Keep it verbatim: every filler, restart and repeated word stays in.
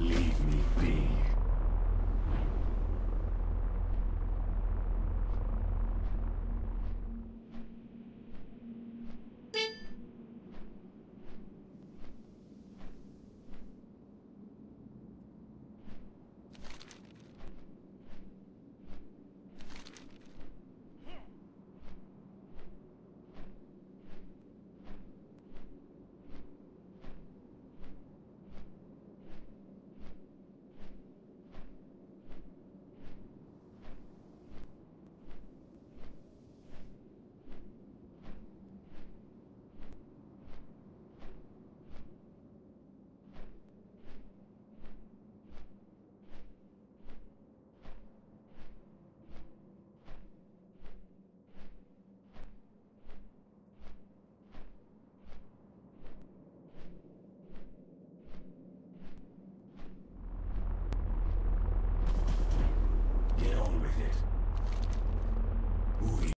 Leave me be.